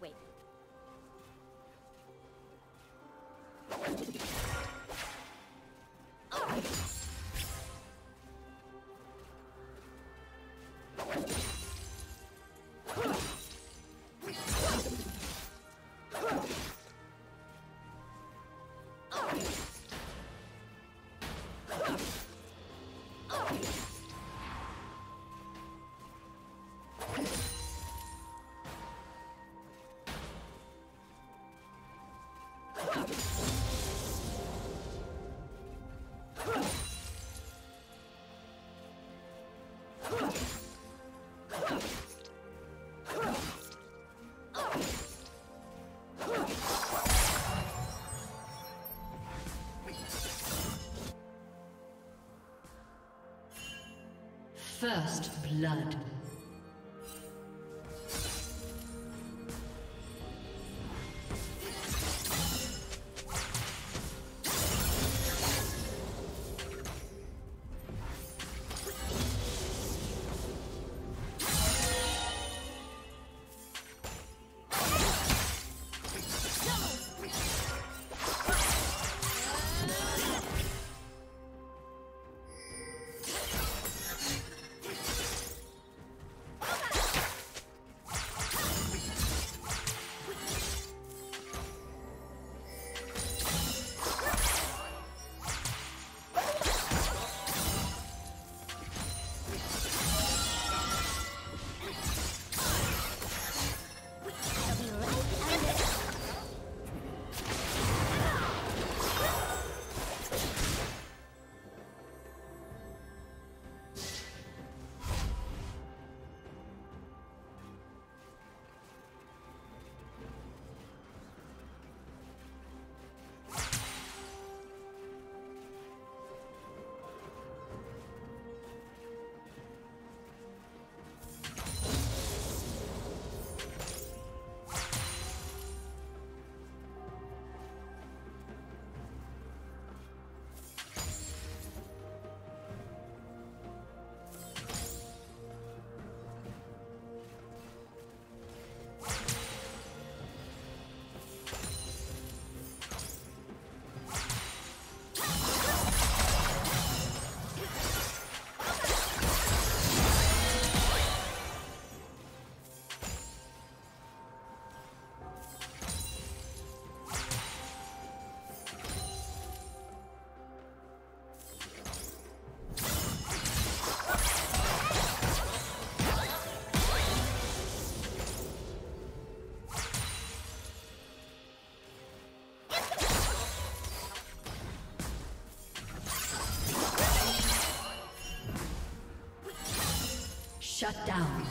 Wait. First blood. Shut down.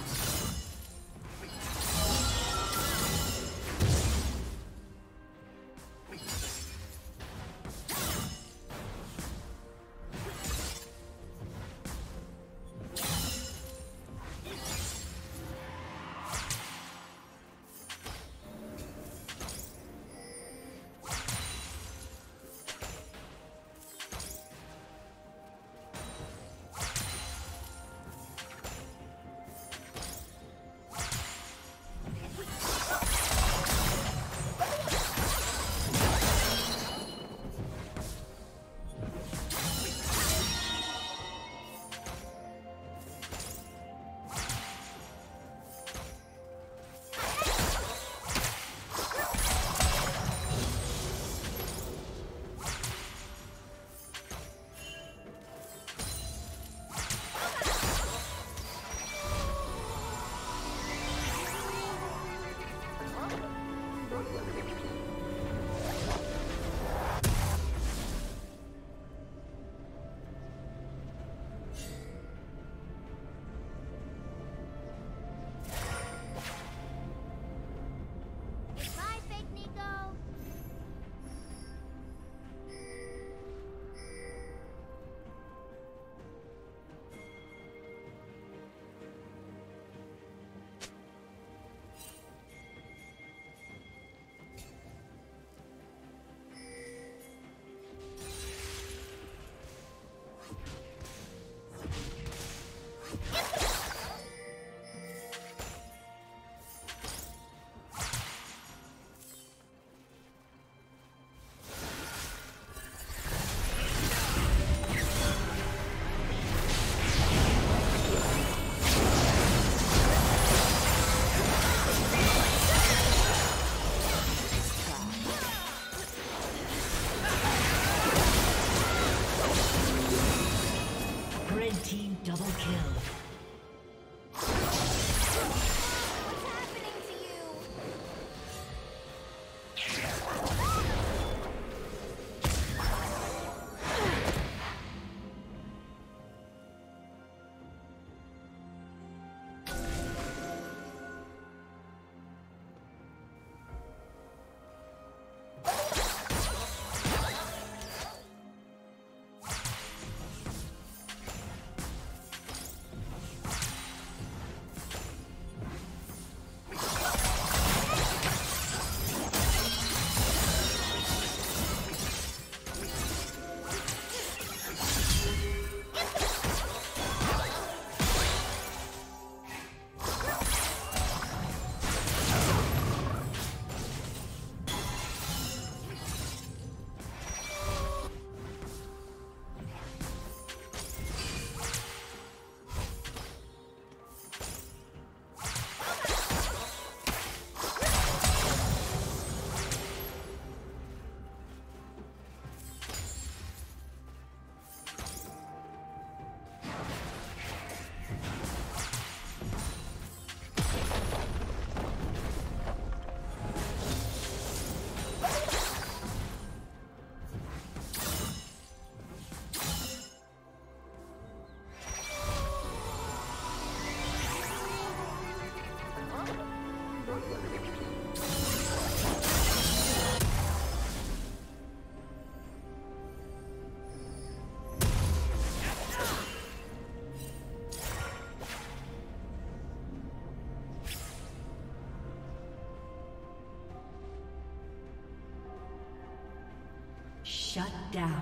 Shut down.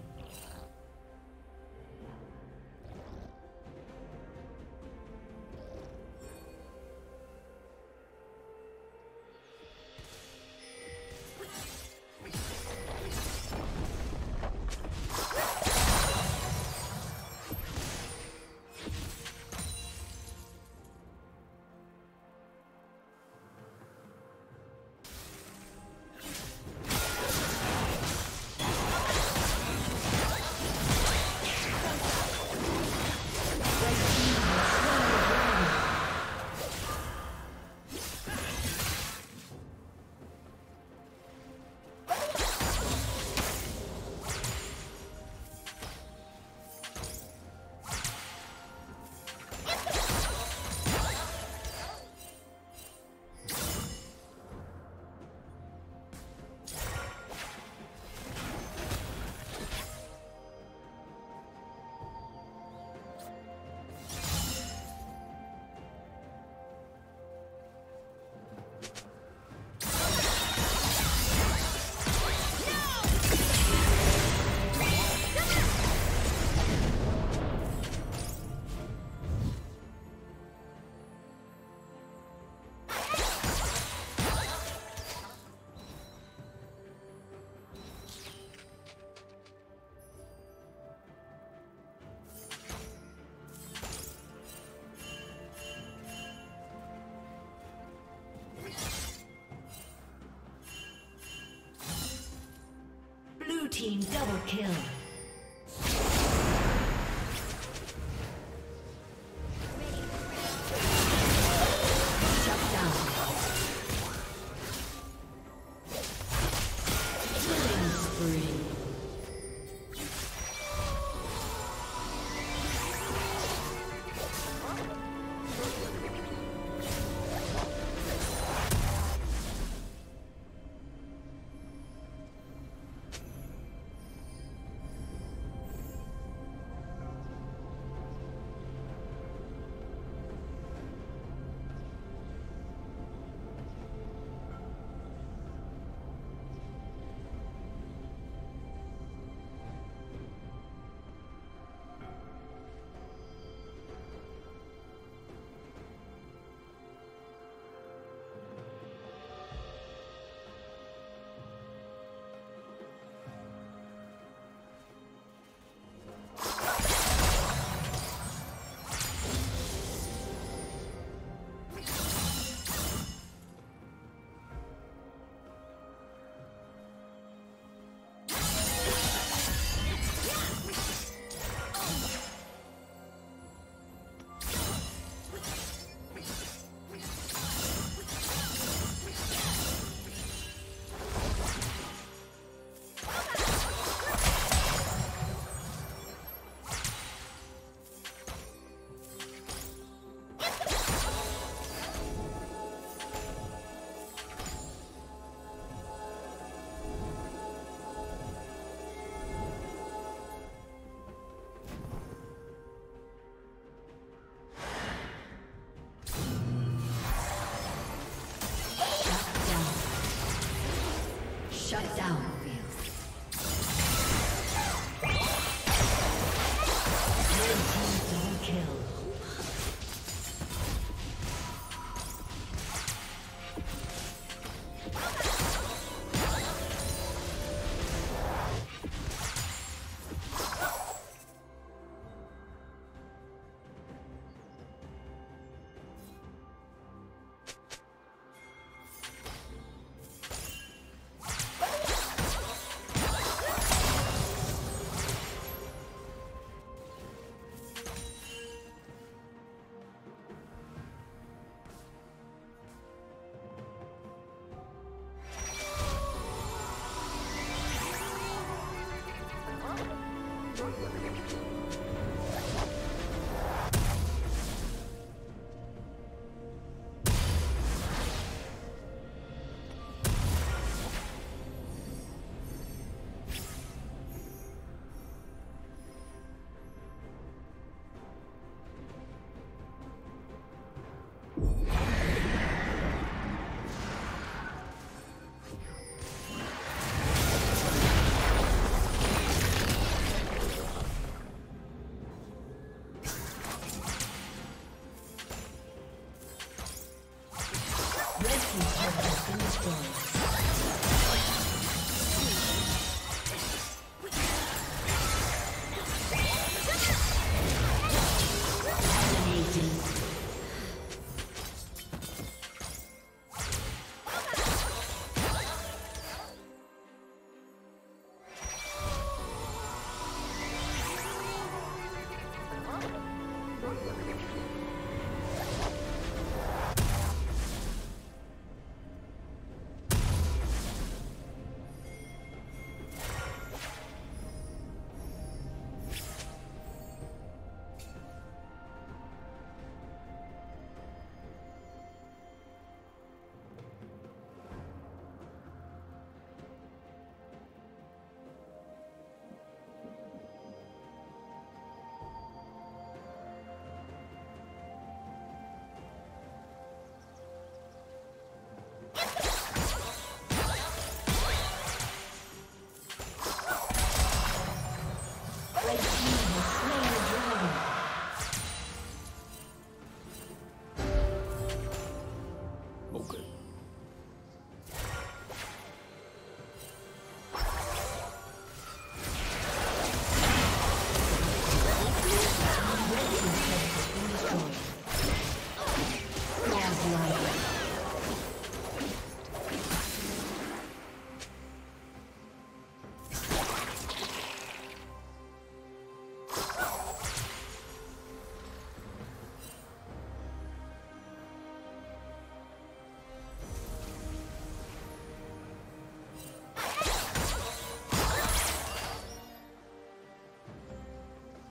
Team double kill.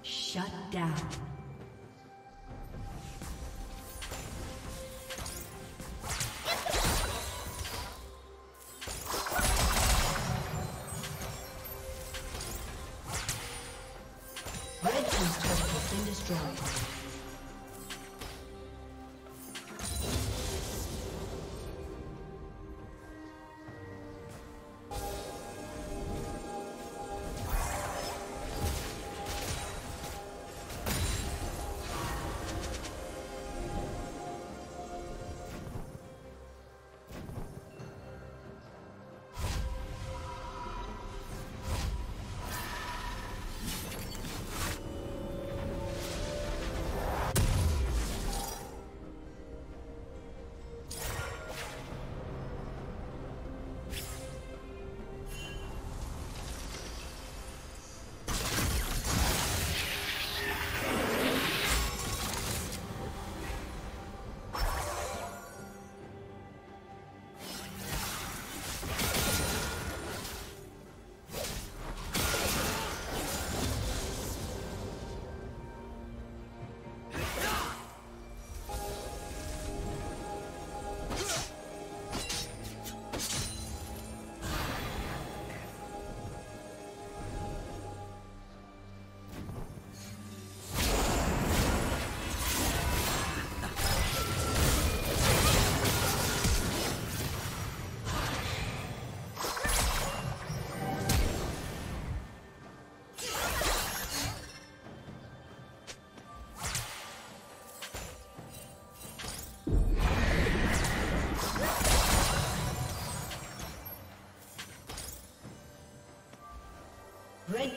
Shut down. Red team's turret has been destroyed. Red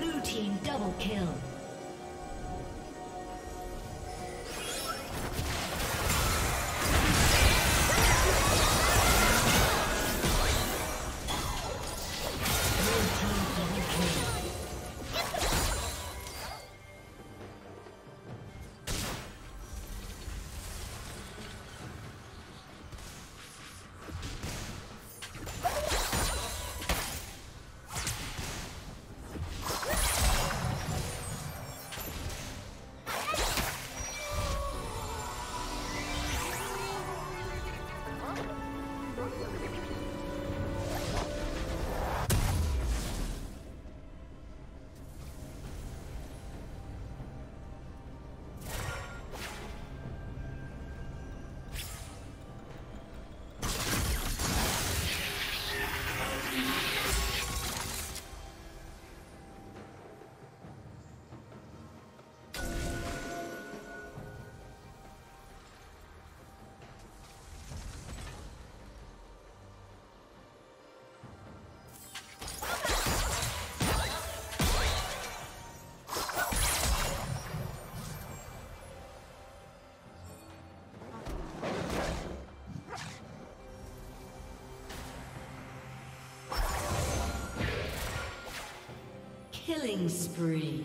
Blue team double kill. Killing spree.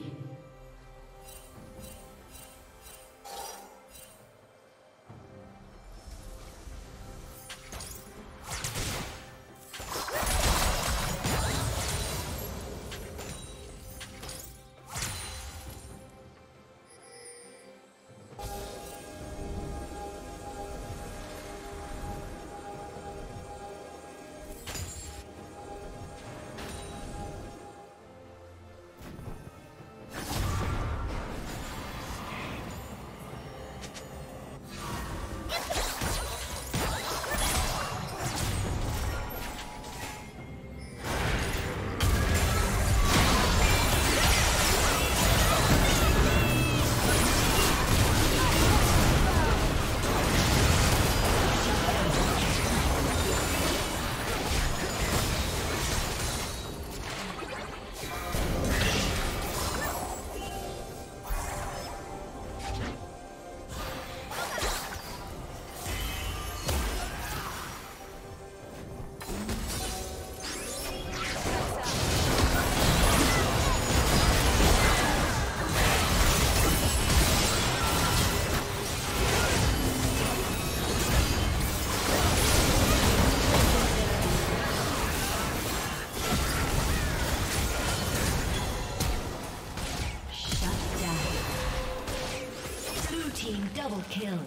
Double kill.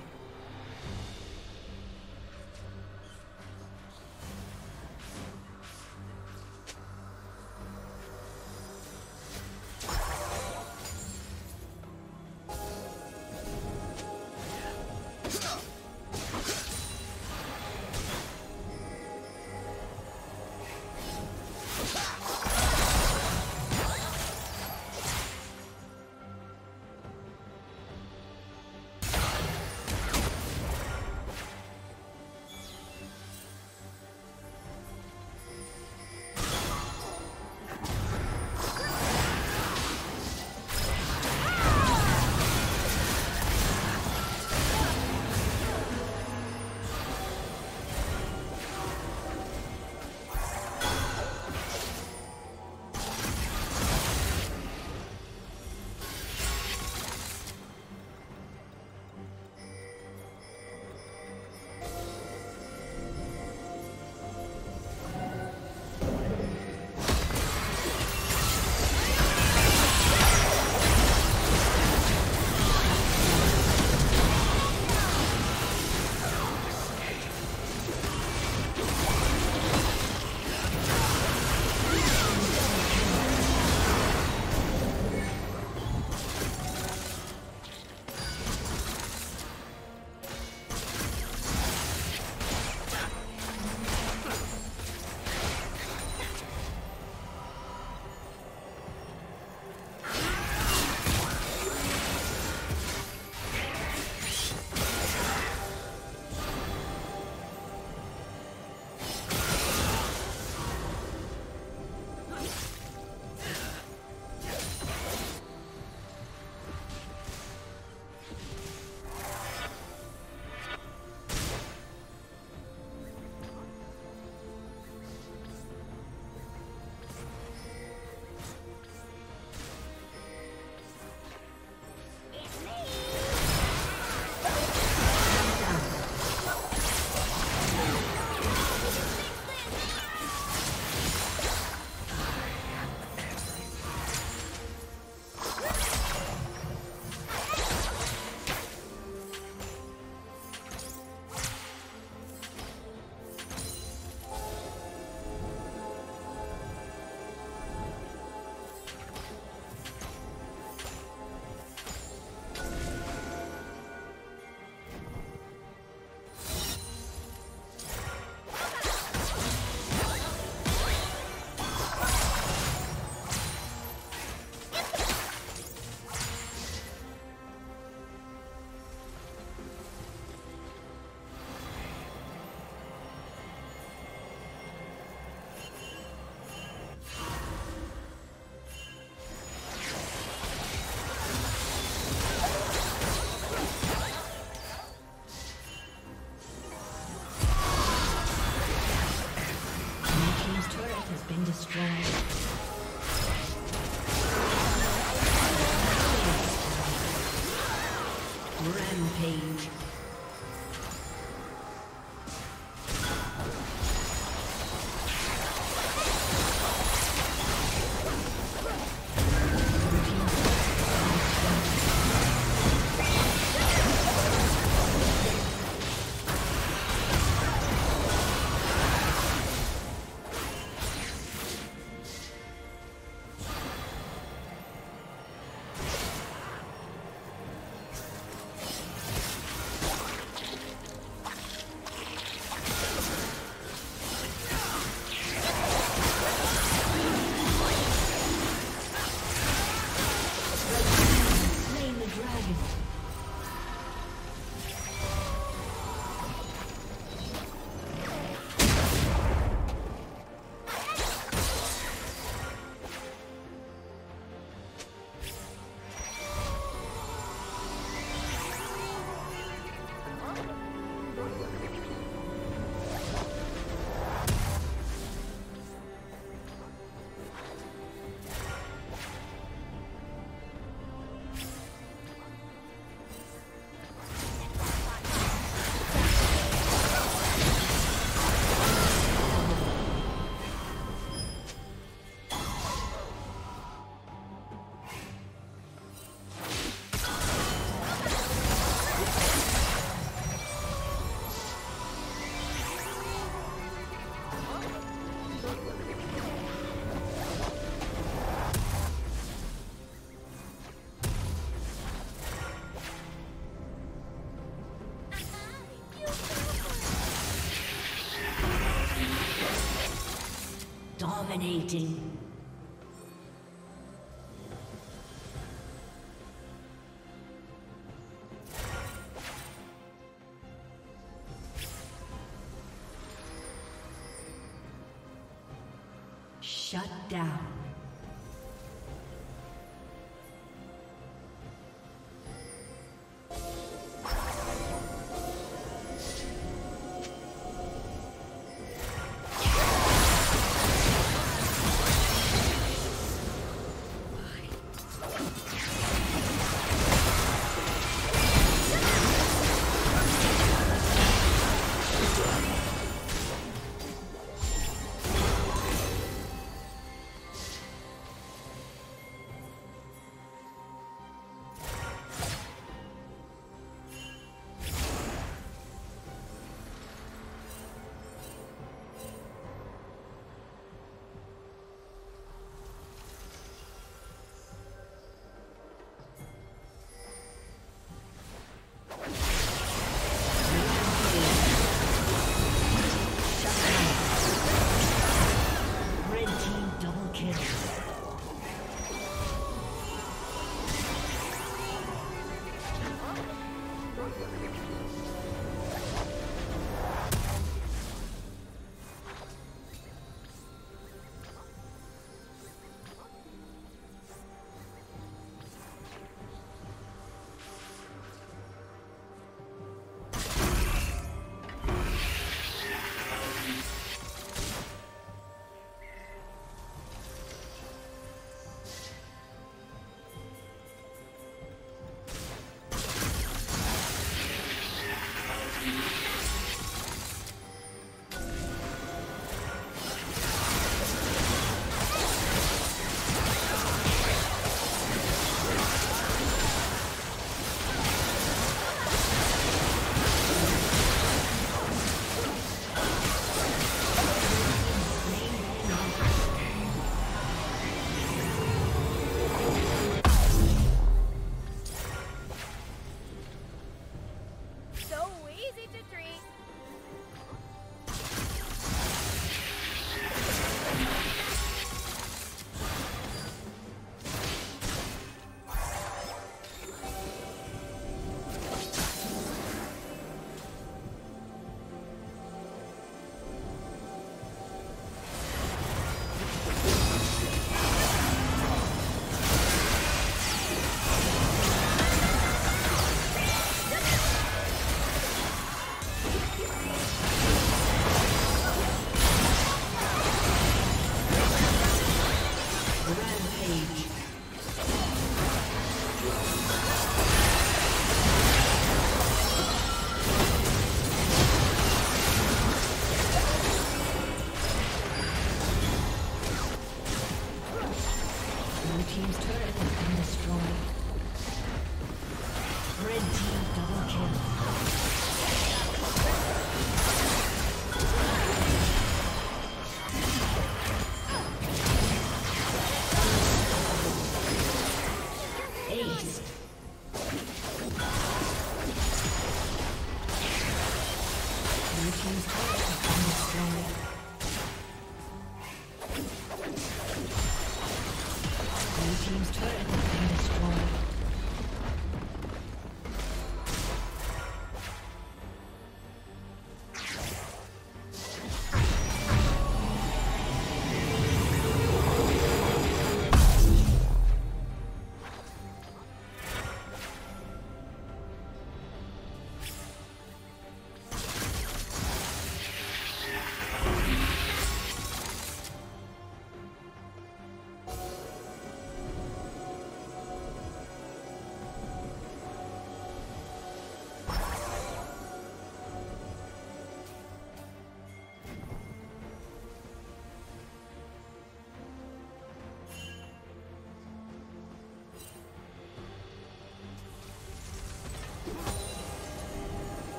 Rampage. Dominating. Shut down. Team's turret has been destroyed.